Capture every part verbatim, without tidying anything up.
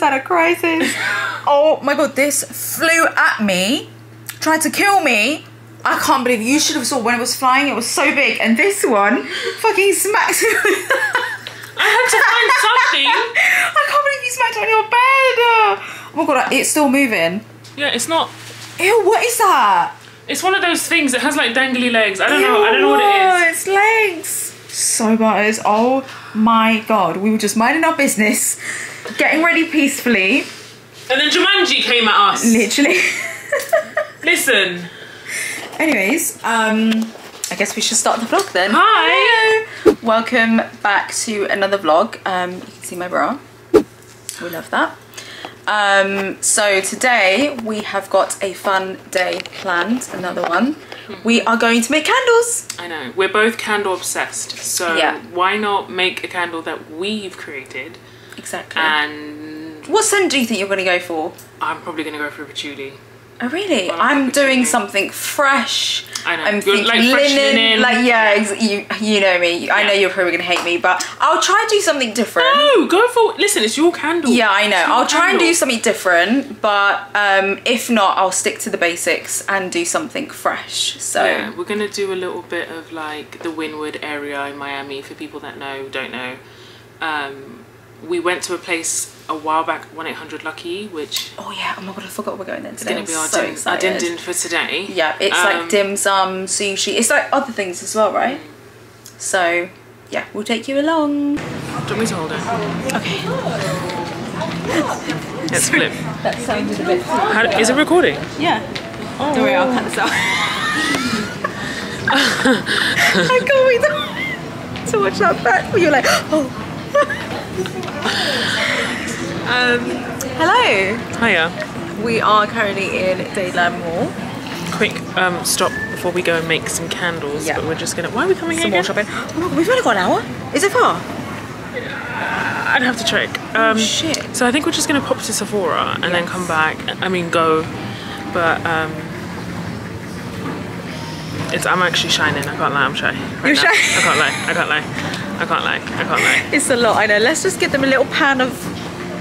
just had a crisis. Oh my god, this flew at me, tried to kill me. I can't believe you should have saw when it was flying. It was so big, and this one fucking smacks me. I had to find something. I can't believe you smacked it on your bed. Oh my god, it's still moving. Yeah, it's not. Ew, what is that? It's one of those things that has like dangly legs. I don't Ew, know. I don't know what it is. It's legs. So butters. Oh my god, we were just minding our business, getting ready peacefully, and then Jumanji came at us. Literally. Listen. Anyways, um, I guess we should start the vlog then. Hi! Hello. Welcome back to another vlog. Um, you can see my bra. We love that. Um, so today we have got a fun day planned, another one. We are going to make candles. I know, we're both candle obsessed. So yeah. Why not make a candle that we've created? Exactly. And what scent do you think you're going to go for? I'm probably going to go for a patchouli. Oh really? Well, I'm, I'm doing something fresh. I know. I'm thinking like linen, linen. Like yeah, yeah. you you know me. Yeah. I know you're probably gonna hate me, but I'll try and do something different. No, go for listen. It's your candle. Yeah, I know. I'll candle. try and do something different, but um, if not, I'll stick to the basics and do something fresh. So yeah, we're gonna do a little bit of like the Wynwood area in Miami for people that know don't know. Um, we went to a place a while back, one eight hundred Lucky, which oh yeah, oh my god, I forgot we're going there today. It's gonna be our, so our din din for today. Yeah, it's um, like dim sum, sushi, it's like other things as well, right? So yeah, we'll take you along. Do you want me to hold it? Okay. Let's flip. That sounded a bit. How, is it recording? Yeah. Oh. Don't worry, I'll cut this out. I can't wait to watch that back. You're like, oh. Um, hello. Hiya. We are currently in Dayland Mall. Quick um, stop before we go and make some candles. Yep. But we're just gonna. Why are we coming some here? Some more again? shopping. Oh my god, we've only got an hour. Is it far? Uh, I'd have to check. Um, oh, shit. So I think we're just gonna pop to Sephora and yes. then come back. I mean, go. But um, it's. I'm actually shining. I can't lie. I'm shy. Right You're now. shy. I can't lie. I can't lie. I can't lie. I can't lie. It's a lot. I know. Let's just give them a little pan of.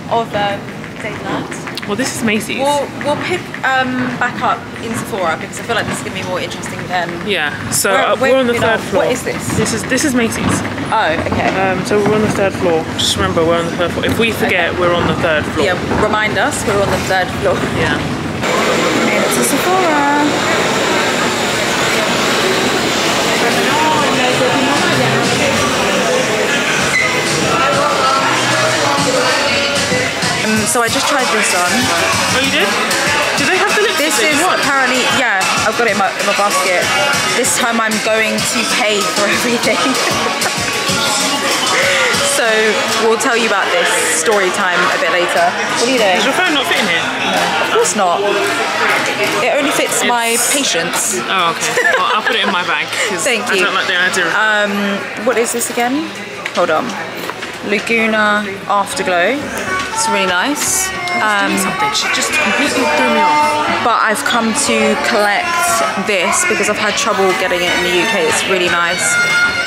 Of um, Dayland. Well, this is Macy's. We'll, we'll pick um, back up in Sephora because I feel like this is gonna be more interesting than. Yeah. So we're, uh, we're, we're on the third floor. What is this? This is this is Macy's. Oh, okay. Um, so we're on the third floor. Just remember, we're on the third floor. If we forget, okay. we're on the third floor. Yeah. Remind us, we're on the third floor. Yeah. It's a Sephora. So I just tried this on. Oh, you did? Do they have the lipstick? This is what? apparently, yeah, I've got it in my, in my basket. This time I'm going to pay for everything. So we'll tell you about this story time a bit later. What are you doing? Does your phone not fit in here? No, of course not. It only fits it's... my patience. Oh, okay. Well, I'll put it in my bag. Thank you. I don't like the idea. Um, what is this again? Hold on. Laguna Afterglow. It's really nice. Um, she just completely threw me off. But I've come to collect this because I've had trouble getting it in the U K. It's really nice.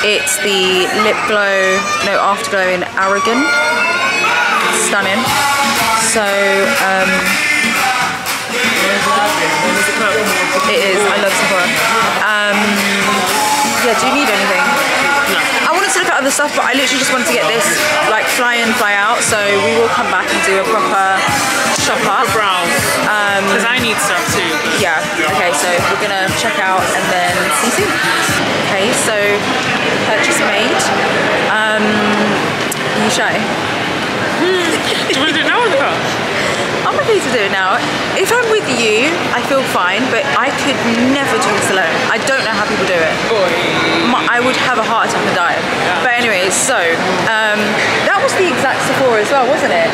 It's the lip glow, no afterglow in Aragon. Stunning. So um, it is. I love Sephora. Um, yeah. Do you need anything? To look at other stuff, but I literally just wanted to get this like fly in, fly out. So we will come back and do a proper shop up. Browse. Um, because I need stuff too. Yeah. Okay. So we're gonna check out and then see soon. Okay. So purchase made. Um, are you shy? Do you want to do it now or the car? I'm okay to do it now. If I'm with you, I feel fine. But I could never do this alone. I don't know how people do it. Boy. I would have a heart attack and die. Yeah. But anyways, so um, that was the exact Sephora as well, wasn't it?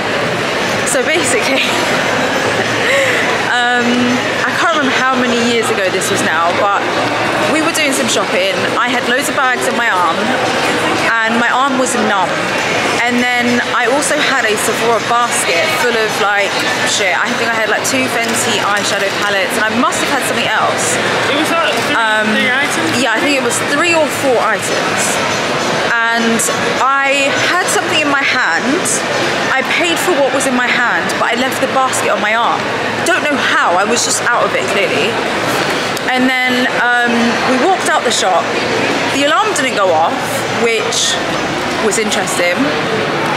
So basically, um, I can't remember how many years ago this was now, but we were doing some shopping. I had loads of bags on my arm, and my arm was numb. And then I also had a Sephora basket full of like shit. I think I had like two Fenty eyeshadow palettes, and I must have had something else. It was like three, um, three items. Yeah, I think it was three or four items. And and I had something in my hand. I paid for what was in my hand, but I left the basket on my arm. Don't know how, I was just out of it clearly. And then um, we walked out the shop. The alarm didn't go off, which was interesting.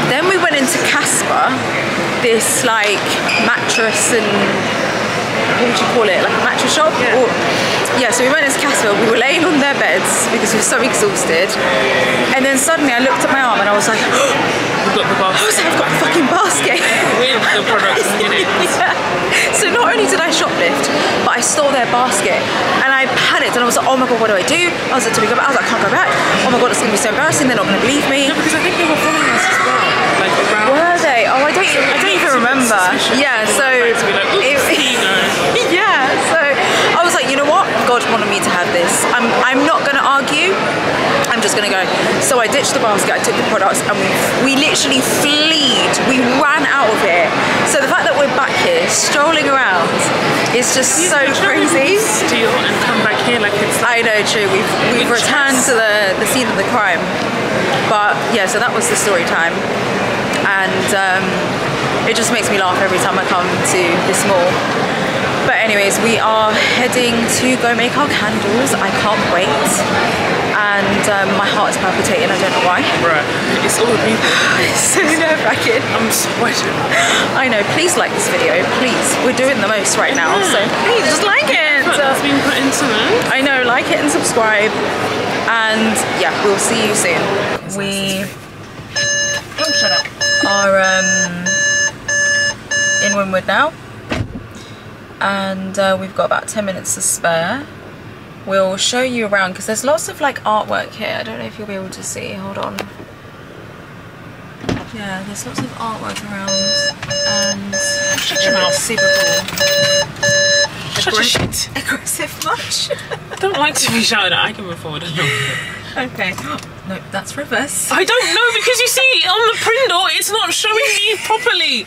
Then we went into Casper, this like mattress and what would you call it, like a mattress shop? Yeah. Or, yeah, so we went into Casper, we were laying on their beds because we were so exhausted. And then suddenly I looked at my arm and I was like, oh, I've got the basket. I was like, I've got a fucking basket. With the products in it. Yeah. So not only did I shoplift, but I stole their basket. And I panicked and I was like, oh my god, what do I do? I was like, do we go back? I was like, I can't go back. Oh my god, it's going to be so embarrassing, they're not going to believe me. No, because I think they were following us as well. Like, were they? Oh, I don't, so I don't even remember. Yeah, so... It, yeah, so I was like, you know what? God wanted me to have this. I'm, I'm not going to argue. I'm just going to go. So I ditched the basket, I took the products, and we, we literally fleed. We ran out of it. So the fact that we're back here, strolling around, is just so crazy. Steal and come back here like it's... I know, true. We've, we've returned to the, the scene of the crime. But yeah, so that was the story time. And um, it just makes me laugh every time I come to this mall. But anyways, we are heading to go make our candles. I can't wait. And um, my heart is palpitating, I don't know why. Right, it's all the people. It's so nerve-wracking. I'm sweating. I know, please like this video, please. We're doing the most right now, yeah. So please just like it. That's been put into it. I know, like it and subscribe. And yeah, we'll see you soon. We... Oh, shut up. Are um, in Wynwood now, and uh, we've got about ten minutes to spare. We'll show you around because there's lots of like artwork here. I don't know if you'll be able to see, hold on. Yeah, there's lots of artwork around, and shut your mouth, super cool. Shut your shit. Aggressive much? I don't like to be shouted at, I can move forward. Okay. No, that's reverse. I don't know because you see on the Prindle it's not showing me properly.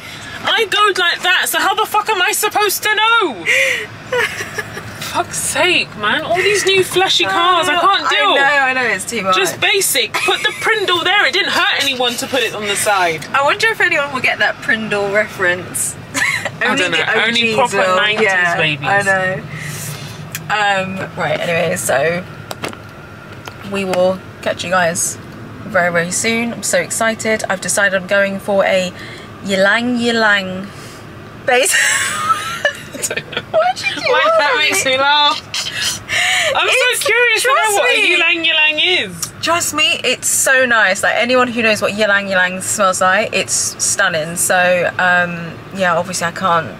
I go like that, so how the fuck am I supposed to know? Fuck's sake, man. All these new flashy cars, I can't deal. I know, I know, it's too much. Just basic. Put the Prindle there. It didn't hurt anyone to put it on the side. I wonder if anyone will get that Prindle reference. Only I don't know. The Only proper will. nineties yeah, babies. I know. Um, right, anyway, so... we will catch you guys very very soon. I'm so excited. I've decided I'm going for a Ylang ylang base. I don't know. Why did you do that? That makes me laugh. I'm it's, so curious to know what me. a Ylang ylang is. Trust me, it's so nice. Like anyone who knows what Ylang ylang smells like, it's stunning. So um, yeah, obviously I can't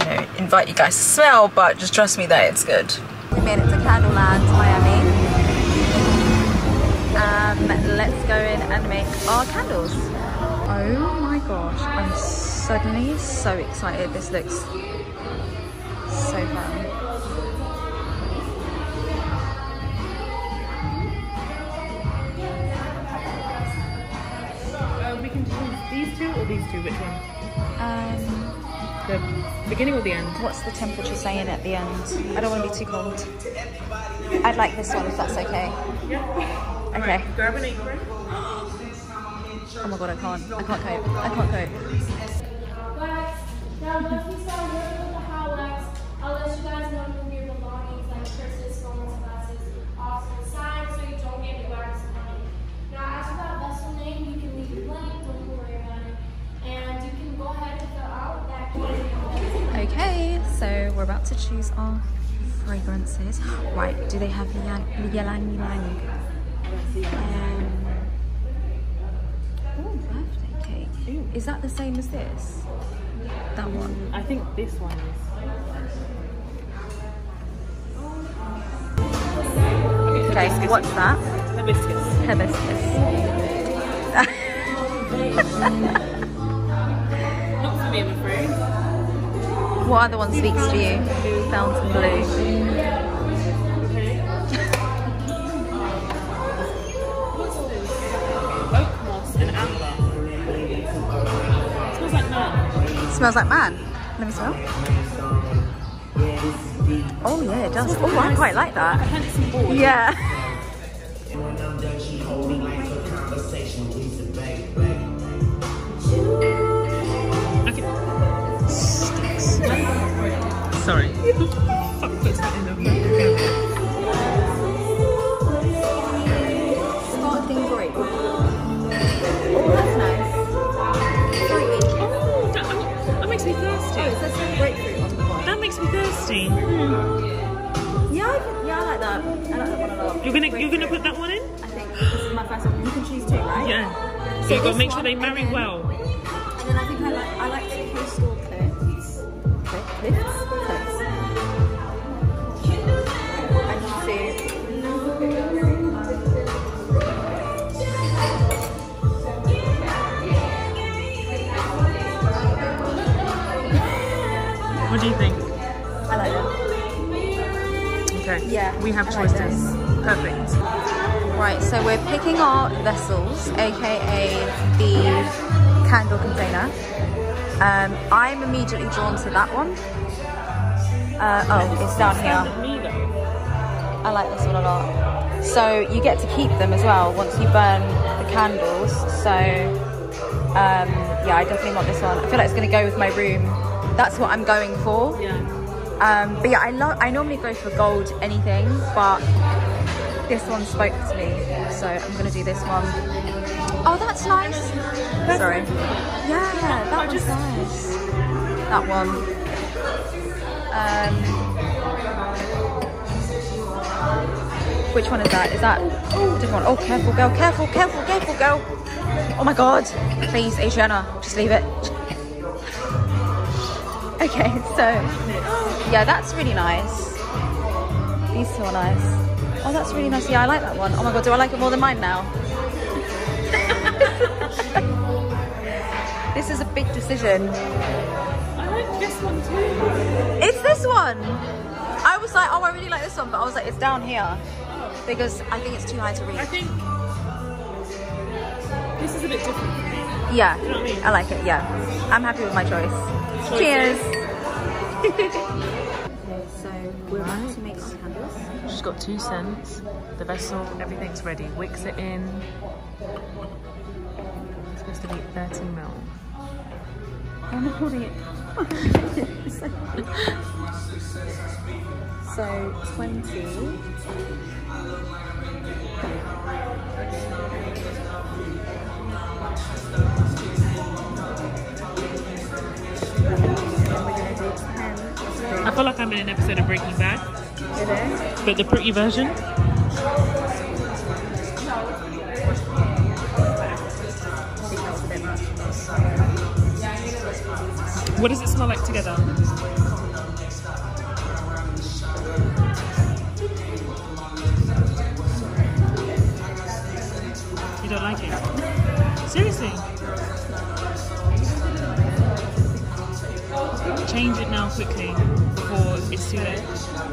you know, invite you guys to smell, but just trust me that it's good. We made it to CandleLand, Miami. Um, let's go in and make our candles. Oh my gosh, I'm suddenly so excited. This looks so fun. Uh, we can choose these two or these two, which one? Um, the beginning or the end? What's the temperature saying at the end? I don't want to be too cold. I'd like this one if that's okay. Yeah. Okay. Grab an apron. Oh my god, I can't. I can't cope. I can't cope. Guys, now once we start working with the howlers, I'll let you guys know from your belongings, like purses, phones, glasses, off to the side so you don't get your wax money. Now, as for that vessel name, you can leave it blank, don't worry about it. And you can go ahead and fill out that key. Okay, so we're about to choose our fragrances. Right, do they have Ylang Ylang? Um, oh, birthday cake. Ooh. Is that the same as this? That one? I think this one is. Okay, okay, what's that? Hibiscus. Hibiscus. Not for me, I'm afraid. What other one speaks to you? Fountain Blue. It smells like man. Let me smell. Oh yeah, it does. Oh, I quite like that. Yeah. Fuck this end of my camera. Starting break. Oh, that's nice. Oh, that, that, that makes me thirsty. Oh, it says some grapefruit on the bottom. That makes me thirsty. Mm. Yeah, I, yeah, I like that. I like that one a lot. You're gonna, you're gonna put that one in? I think this is my first one. You can choose two, right? Yeah. So you've got to make sure they marry then, well. And then I think I like, I like to do store clothes. Clothes? What do you think? I like that. Okay. Yeah. We have choices. Like perfect. Right, so we're picking our vessels, aka the candle container. Um, I'm immediately drawn to that one. Uh, oh, it's down here. I like this one a lot. So you get to keep them as well once you burn the candles. So um, yeah, I definitely want this one. I feel like it's going to go with my room. That's what I'm going for. Yeah. Um, but yeah, I love. I normally go for gold anything, but this one spoke to me, so I'm gonna do this one. Oh, that's nice. That's Sorry. Nice. Yeah, yeah, that I one's just... nice. That one. Um, which one is that? Is that? Oh, different one. Oh, careful, girl. Careful, careful, careful, girl. Oh my God. Please, Adriana, just leave it. Okay, so yeah, that's really nice. These two are nice. Oh, that's really nice. Yeah, I like that one. Oh my God, do I like it more than mine now? This is a big decision. I like this one too. It's this one. I was like, oh, I really like this one, but I was like, it's down here because I think it's too high to reach. I think this is a bit different. Yeah, you know what I mean? I like it. Yeah, I'm happy with my choice. Cheers! So we're about to make our candles. She's got two scents, the vessel, everything's ready. Wicks it in. It's supposed to be thirteen mil. I'm holding it. So twenty. I feel like I'm in an episode of Breaking Bad, okay. But the pretty version. What does it smell like together? You don't like it? Seriously? Change it now quickly before it's too late. It smells...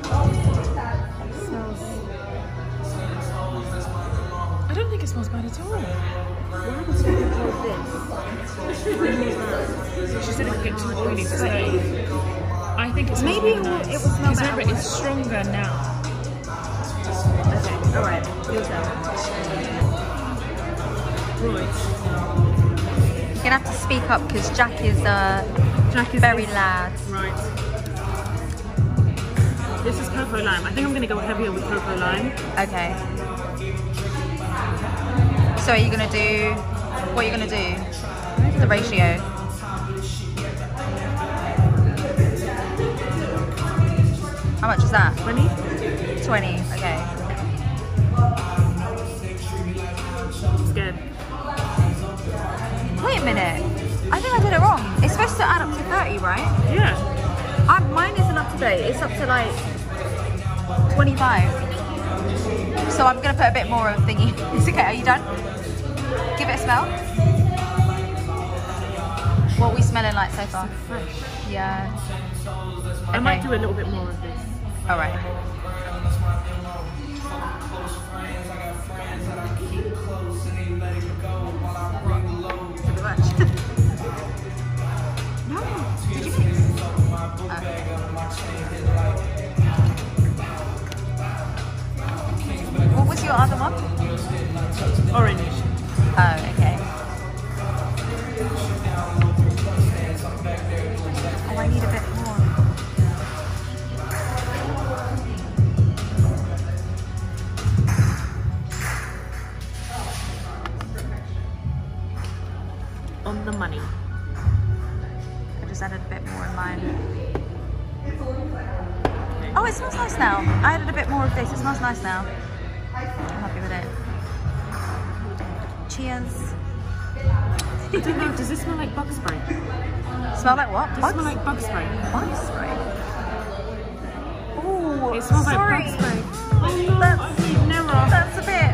I don't think it smells bad at all. Why would you hold this? She said it would get too oily to save. I think it's maybe it will, nice. It will smell better. Remember, it's stronger now. Okay, alright. Yours out. Right. You're going to have to speak up because Jack is... Uh, Jack is very loud. Right. This is cocoa lime. I think I'm going to go heavier with cocoa lime. Okay. So are you going to do... What are you going to do? The ratio. How much is that? twenty? twenty, okay. It's good. Wait a minute. I think I did it wrong. It's supposed to add up to thirty, right? Yeah. I, mine isn't up to date. It's up to like twenty-five. So I'm going to put a bit more of thingy. It's okay. Are you done? Give it a smell. What are we smelling like so far? It's so fresh. Yeah. Okay. I might do a little bit more of this. All right. What was your other one? Orange. Oh, okay. Oh, I need a bit more. the money. I just added a bit more in mine. Oh, it smells nice now. I added a bit more of this. It smells nice now. I'm happy with it. Cheers. Does this smell like bug spray? Smell like what? Does it smell like bug spray? Bug spray? Ooh, it smells sorry. like bug spray. Oh no, that's, I've never. That's a bit.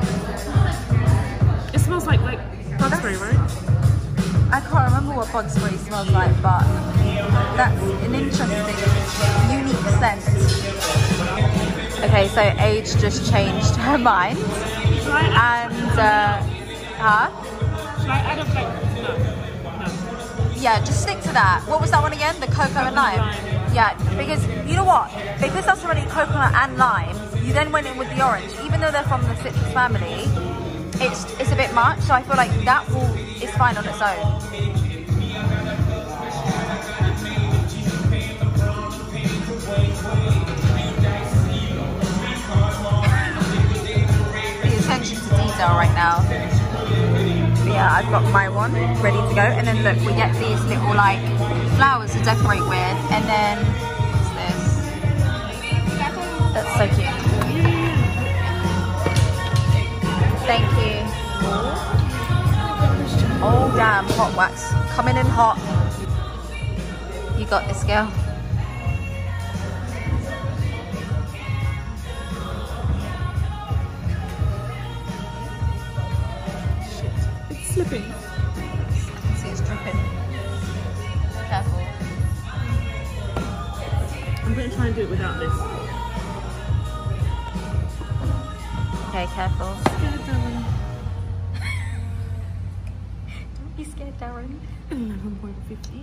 It smells like, like bug that's, spray, right? I can't remember what bug spray smells like, but that's an interesting, unique scent. Okay, so Age just changed her mind. And, uh, huh? Should I add a flavor? No. No. Yeah, just stick to that. What was that one again? The cocoa and lime. lime. Yeah, because you know what? Because that's already coconut and lime, you then went in with the orange. Even though they're from the citrus family, it's it's a bit much. So I feel like that will is fine on its own. The attention to detail right now. Yeah, I've got my one ready to go, and then look, we get these little like flowers to decorate with, and then what's this? That's so cute. Thank you. Oh damn, hot wax coming in hot. You got this, girl. Slipping. See, it's dripping. Careful. I'm going to try and do it without this. Okay, careful. Scared, Darren. Don't be scared, Darren. eleven fifty.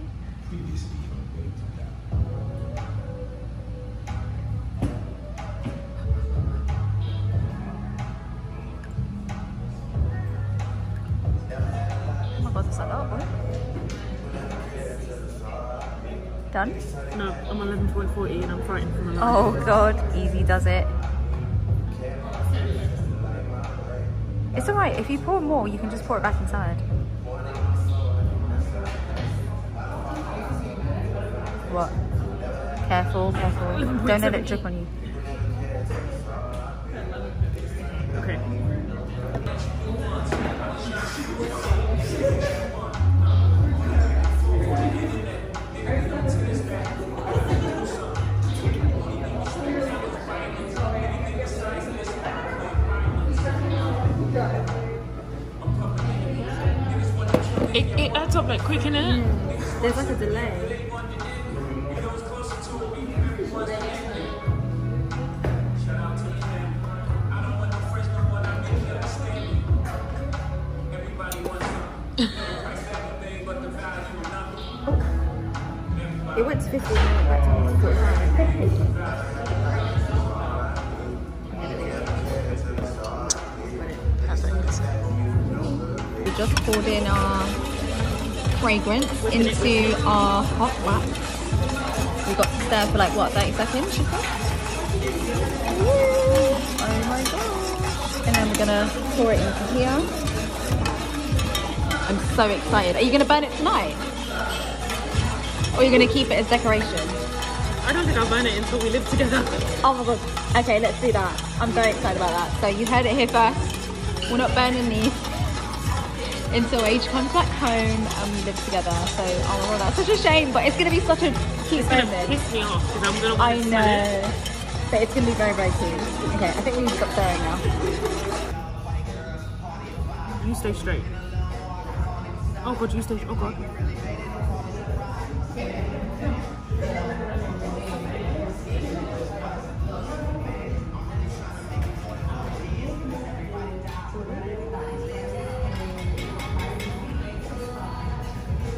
Done? No, I'm eleven forty and I'm frightened for my life. Oh god, easy does it. It's alright, if you pour more, you can just pour it back inside. What? Careful, careful. Don't let it drip on you. Okay. It, it adds up like quick, innit? Mm. There's like a delay. Oh. It went to fifteen minutes by the time it was forty-five. We just poured in our fragrance into our hot wax. We got to stir for like what, thirty seconds? Woo! Oh my god. And then we're gonna pour it into here. I'm so excited. Are you going to burn it tonight? Or are you going to keep it as decoration? I don't think I'll burn it until we live together. Oh my god. Okay, let's do that. I'm very excited about that. So you heard it here first. We're not burning these until Age comes back home and we live together. So, oh my god, that's such a shame. But it's going to be such a cute moment. It's going to piss me off because I'm going to want to smell it. I know. But it's going to be very, very cute. Okay, I think we need to stop staring now. You stay straight. Oh god, you stay. Oh god.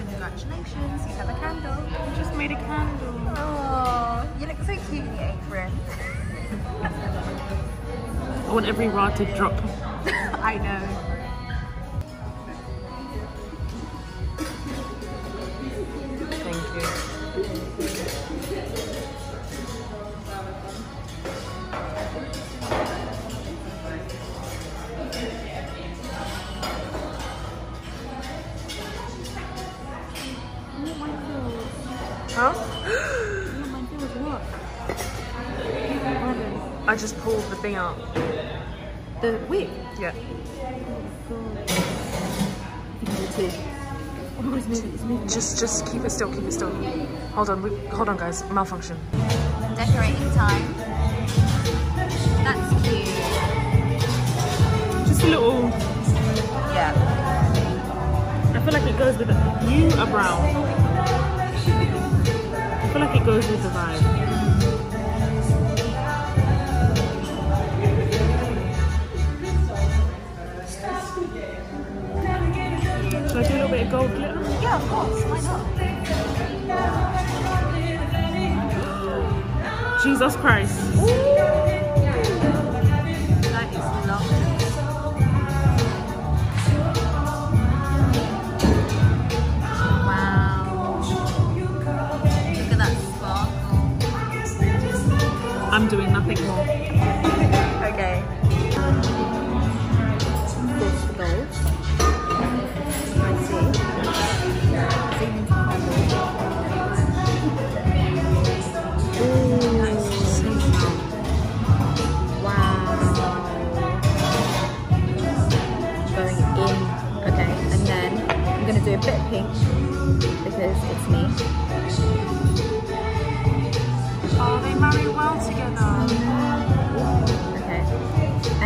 Congratulations, you have a candle. I just made a candle. Oh, you look so cute in your apron. I want every rod to drop. I know. Huh? I just pulled the thing up. The wig? Yeah. Oh, it's moving, it's moving. Just, just keep it still, keep it still. Hold on, we, hold on, guys. Malfunction. Decorating time. That's cute. Just a little. Yeah. I feel like it goes with the. You are brown. I feel like it goes with the vibe. Should I do a little bit of gold glitter? Yeah, of course, why not? Jesus Christ. Ooh. That is lovely. Wow. Look at that sparkle. I'm doing nothing more. Okay. Do a bit of pink because it's me. Oh, they marry well together. Okay.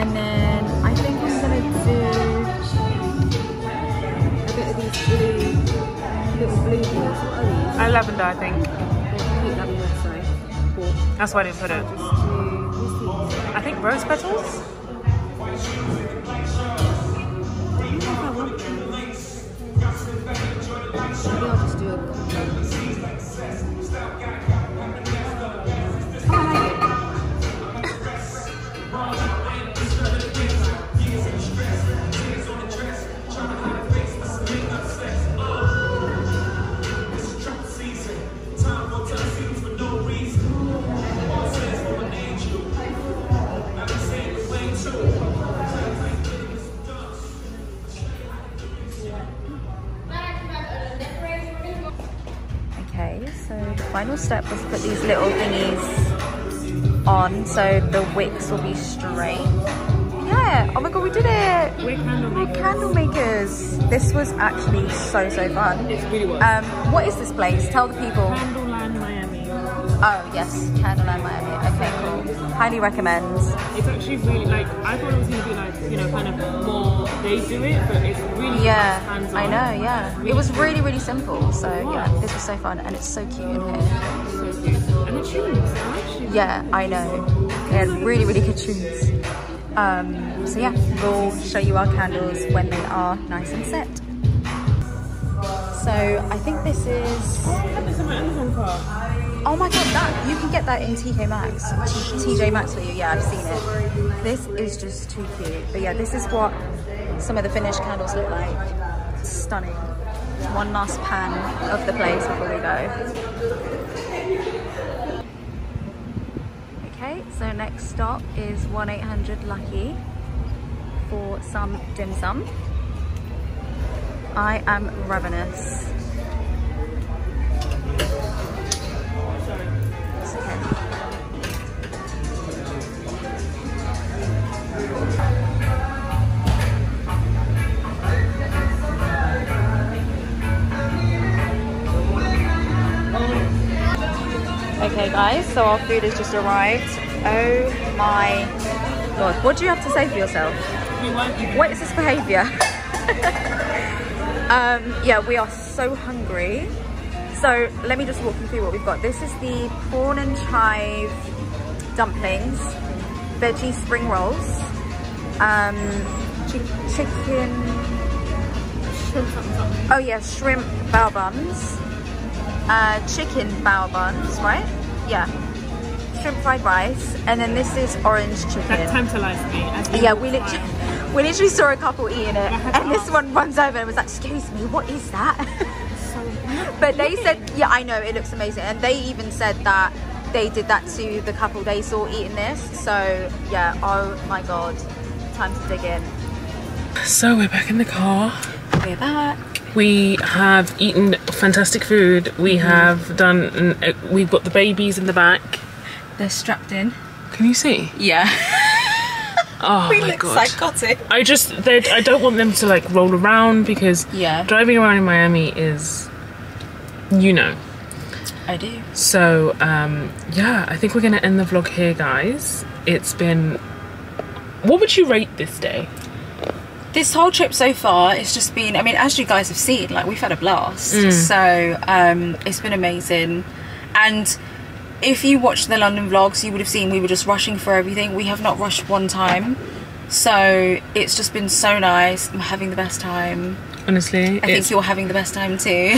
And then I think I'm gonna do a bit of these blue, little blue balls. What are these? I lavender, I think. Pink lavender, sorry. Cool. That's why I didn't put it. Do, I think rose petals. Maybe I'll just do a gold. Final step was put these little thingies on so the wicks will be straight. Yeah, oh my god, we did it! We're candle makers. We're candle makers. This was actually so, so fun. It really was. Um, what is this place? Tell the people. CandleLand Miami. Oh, yes, CandleLand Miami. Okay, cool. Highly recommend. It's actually really, like, I thought it was going to be, like, you know, kind of more they do it, but it's really yeah, nice hands on. I know, yeah. Really it was really, really simple. So, yeah, this was so fun, and it's so cute in here. So cute. And the tunes, actually. Yeah, I know. They had really, really good tunes. Um, so, yeah, we'll show you our candles when they are nice and set. So, I think this is... Oh my god, that, you can get that in T K Maxx, T J Maxx for you, yeah, I've seen it. This is just too cute. But yeah, this is what some of the finished candles look like. Stunning. One last pan of the place before we go. Okay, so next stop is one eight hundred Lucky for some dim sum. I am ravenous. Okay guys, so our food has just arrived. Oh my god, what do you have to say for yourself? We won't even. What is this behaviour? um, yeah, we are so hungry. So let me just walk you through what we've got. This is the prawn and chive dumplings, veggie spring rolls, um, chi chicken, oh yeah, shrimp bao buns. Uh, chicken bao buns, right? Yeah. Shrimp fried rice, and then this is orange chicken. That tantalised me. As yeah, we literally, we literally saw a couple eating it, and this one runs over and was like, "Excuse me, what is that?" So but they said, "Yeah, I know, it looks amazing," and they even said that they did that to the couple they saw eating this. So yeah, oh my god, time to dig in. So we're back in the car. We're back. We have eaten fantastic food. We mm-hmm. have done, we've got the babies in the back. They're strapped in. Can you see? Yeah. Oh we my look god! Psychotic. I just, I don't want them to like roll around because yeah. driving around in Miami is, you know. I do. So um, yeah, I think we're gonna end the vlog here, guys. It's been. What would you rate this day? This whole trip so far, it's just been. I mean, as you guys have seen, like we've had a blast. Mm. So um, it's been amazing, and. If you watched the London vlogs, you would have seen we were just rushing for everything. We have not rushed one time. So it's just been so nice. I'm having the best time. Honestly. I think you're having the best time too.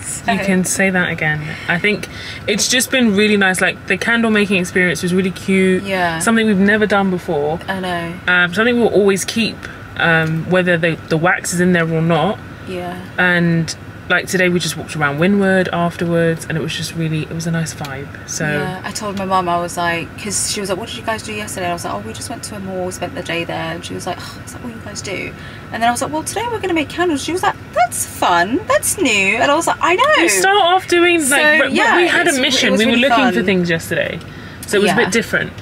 So. You can say that again. I think it's just been really nice. Like the candle making experience was really cute. Yeah. Something we've never done before. I know. Um, something we'll always keep, um, whether the, the wax is in there or not. Yeah. And... like today we just walked around Wynwood afterwards and it was just really, it was a nice vibe. So yeah, I told my mum, I was like, because she was like, what did you guys do yesterday? And I was like, oh, we just went to a mall, spent the day there. And she was like, oh, is that what you guys do? And then I was like, well, today we're going to make candles. She was like, that's fun, that's new. And I was like, I know. We start off doing so, like, yeah, we had a mission. We really were looking fun. for things yesterday. So it was yeah. a bit different.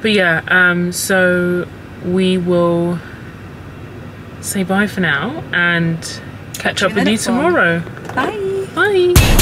But yeah, um, so we will say bye for now and... catch up with you tomorrow. Bye. Bye.